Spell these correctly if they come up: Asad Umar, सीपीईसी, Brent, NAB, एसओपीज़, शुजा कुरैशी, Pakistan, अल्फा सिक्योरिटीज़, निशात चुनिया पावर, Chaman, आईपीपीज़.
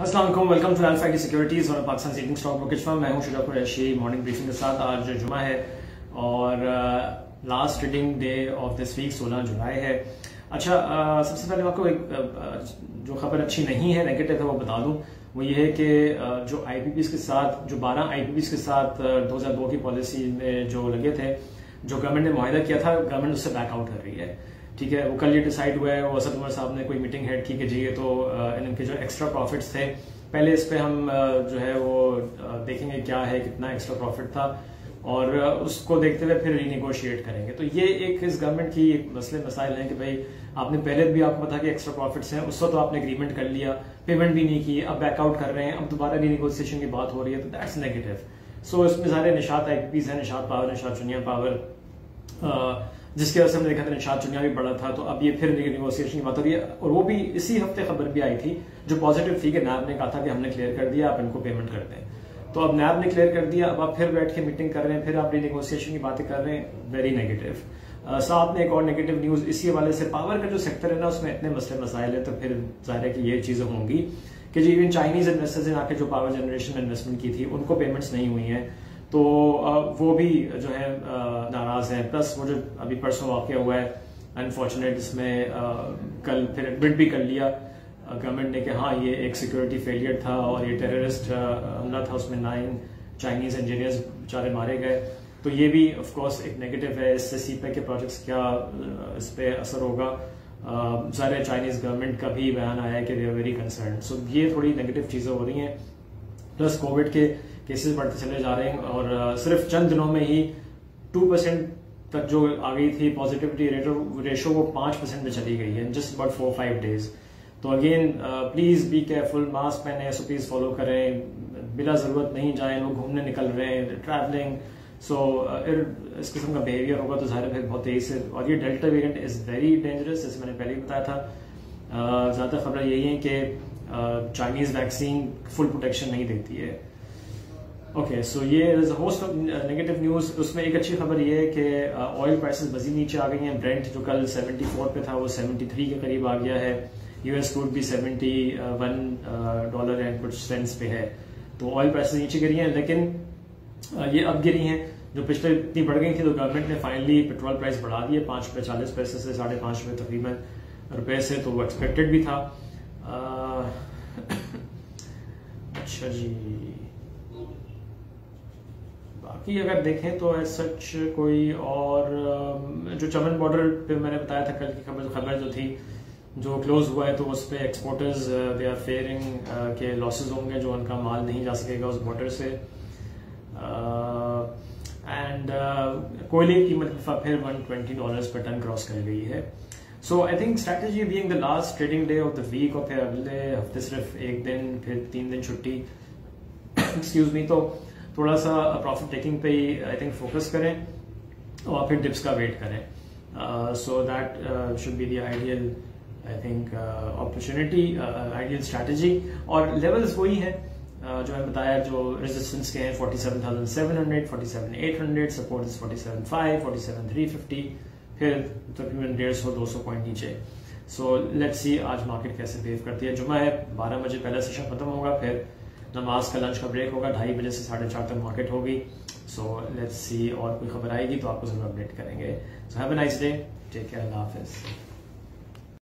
अस्सलाम वालेकुम, welcome to Alpha की securities, one of Pakistan seating stock brokerage firm. मैं हूं शुजा कुरैशी मॉर्निंग ब्रीफिंग के साथ। आज जुमा है और last trading day of this week 16 जुलाई है। अच्छा, सबसे पहले आपको एक जो खबर अच्छी नहीं है, नेगेटिव है, वो बता दूं। वो ये है कि जो आईपीपीज़ के साथ, जो 12 आईपीपीज़ के साथ 2002 की पॉलिसी में जो लगे थे, जो गवर्नमेंट ने मुआहदा किया था, गवर्नमेंट उससे बैकआउट कर रही है। ठीक है, वो कल ये डिसाइड हुआ है। वो असद उमर साहब ने कोई मीटिंग हेड की कि जी ये तो इनके जो एक्स्ट्रा प्रॉफिट्स थे, पहले इस पे हम जो है वो देखेंगे क्या है, कितना एक्स्ट्रा प्रॉफिट था, और उसको देखते हुए फिर रीनिगोशिएट करेंगे। तो ये एक इस गवर्नमेंट की मसले मसाइल हैं कि भाई आपने पहले भी आपको पता कि एक्स्ट्रा प्रॉफिट्स हैं, उस वक्त तो आपने एग्रीमेंट कर लिया, पेमेंट भी नहीं की, अब बैकआउट कर रहे हैं, अब दोबारा रीनिगोशिएशन की बात हो रही है, तो दैट्स नेगेटिव। सो इसमें सारे निशात आईपीपीज़ हैं, निशात पावर, निशात चुनिया पावर, जिसकी वजह से हमने देखा था निशात चुनिया भी बढ़ा था, तो अब ये फिर रीनिगोशिएशन की बात हो रही है। और वो भी इसी हफ्ते खबर भी आई थी जो पॉजिटिव थी कि नैब ने कहा था कि हमने क्लियर कर दिया, आप इनको पेमेंट कर दें। तो अब नैब ने क्लियर कर दिया, अब आप फिर बैठ के मीटिंग कर रहे हैं, फिर आप रीनिगोशिएशन की बातें कर रहे हैं, वेरी नेगेटिव। साथ में एक और नेगेटिव न्यूज इसी हवाले से, पावर का जो सेक्टर है ना, उसमें इतने मसले मसाइल है, तो फिर जाहिर है कि ये चीजें होंगी कि जी इवन चाइनीज इन्वेस्टर्स ने आके जो पावर जनरेशन में इन्वेस्टमेंट की थी, उनको पेमेंट्स नहीं हुई है, तो वो भी जो है नाराज है। प्लस वो जो अभी परसों वाकया हुआ है अनफॉर्चुनेट, इसमें कल फिर एडमिट भी कर लिया गवर्नमेंट ने कि हाँ ये एक सिक्योरिटी फेलियर था और ये टेररिस्ट हमला था, उसमें 9 चाइनीज इंजीनियर्स बेचारे मारे गए। तो ये भी ऑफ कोर्स एक नेगेटिव है। इससे सीपीईसी के प्रोजेक्ट्स क्या इस पर असर होगा, सारे चाइनीज गवर्नमेंट का भी बयान आया है कि दे आर वेरी कंसर्न। सो ये थोड़ी नेगेटिव चीज़ें हो रही हैं। प्लस कोविड के केसेस बढ़ते चले जा रहे हैं और सिर्फ चंद दिनों में ही 2% तक जो आ गई थी पॉजिटिविटी रेशो, वो 5% में चली गई है जस्ट अबाउट 4-5 डेज। तो again please be careful, mask पहने, एसओपीज फॉलो करें, बिना जरूरत नहीं जाएं, लोग घूमने निकल रहे हैं, ट्रैवलिंग, सो इस किस्म का बिहेवियर होगा तो जाहिर है बहुत तेजी से। और ये delta variant is very dangerous, जैसे मैंने पहले ही बताया था। ज्यादा खबरें यही है कि चाइनीज वैक्सीन फुल प्रोटेक्शन नहीं देती है। ओके, सो ये होस्ट ऑफ नेगेटिव न्यूज। उसमें एक अच्छी खबर ये है कि ऑयल प्राइसेस मजीद नीचे आ गई हैं। ब्रेंट जो कल 74 पे था वो 73 के करीब आ गया है। यूएस क्रूड भी 71 डॉलर एंड कुछ सेंट्स पे है। तो ऑयल प्राइसेस नीचे गिरी हैं, लेकिन ये अब गिरी हैं, जो पिछले इतनी बढ़ गई थी, तो गवर्नमेंट ने फाइनली पेट्रोल प्राइस बढ़ा दी है 5 रुपये 40 पैसे से 5.5 रुपये तकरीबन रुपये से, तो वो एक्सपेक्टेड भी था। अच्छा जी, बाकी अगर देखें तो एज सच कोई और जो चमन बॉर्डर पे मैंने बताया था कल की खबर जो थी, जो क्लोज हुआ है, तो उस पे एक्सपोर्टर्स दे आर फेयरिंग के लॉसेस होंगे, जो उनका माल नहीं जा सकेगा उस बॉर्डर से। एंड कोयले की कीमत फिर $120 पर टन क्रॉस कर गई है। So I think strategy being the last trading day of the week, और फिर अगले हफ्ते सिर्फ एक दिन, फिर 3 दिन छुट्टी, एक्सक्यूज मी, तो थोड़ा सा प्रॉफिट टेकिंग पे ही आई थिंक फोकस करें और फिर डिप्स का वेट करें। So that should be the ideal I think opportunity, ideal strategy. और लेवल्स वही हैं जो मैंने बताया, जो रेजिस्टेंस के हैं 47,700, 47,800, सपोर्ट इज 47,500, 47,350, फिर तकरीबन 150-200 पॉइंट नीचे। सो लेट्स सी आज मार्केट कैसे बिहेव करती है। जुम्मा है, 12 बजे पहला सेशन खत्म होगा, फिर नमाज का लंच का ब्रेक होगा, 2:30 बजे से 4:30 तक मार्केट होगी। सो लेट्स सी, और कोई खबर आएगी तो आपको जरूर अपडेट करेंगे। So have a nice day, take care, अल्लाह हाफिज़।